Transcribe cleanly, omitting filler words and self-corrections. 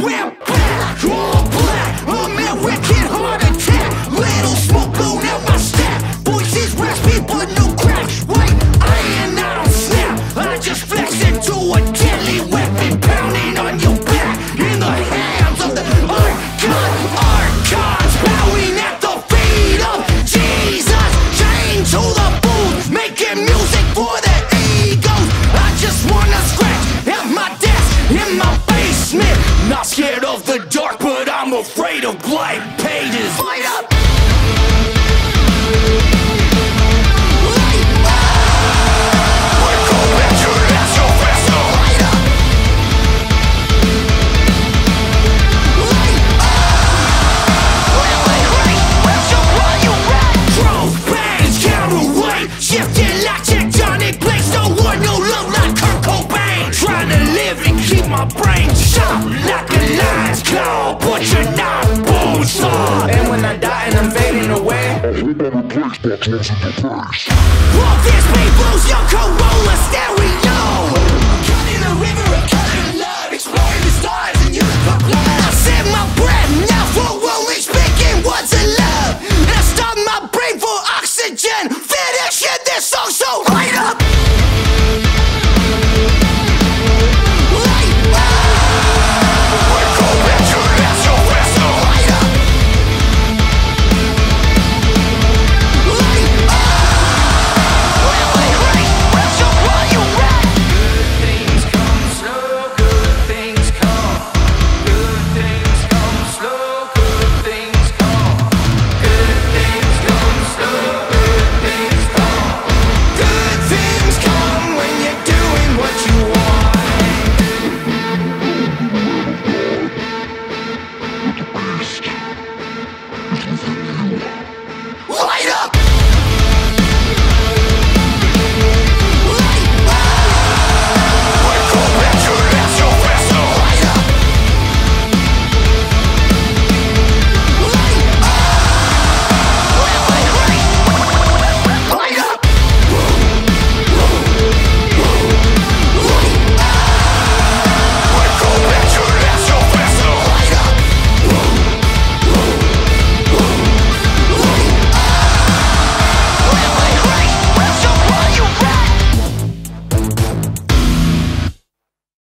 We're back, all black, I'm at wicked heart attack. Little smoke blown out my stack. Voice is raspy but no crack. White iron, I don't snap. I just flex into a deadly weapon, pounding on your back. In the hands of the Archon, Archons bowing at the feet of Jesus. Chained to the booth, making music for the egos. I just wanna scratch at my desk, in my basement. Not scared of the dark, but I'm afraid of blank pages. Light up! My brain shot like a lion's claw, but you're not bullseye. And when I die and I'm fading away, I'll remember place box next to your face. Will this be blues, your Corolla step?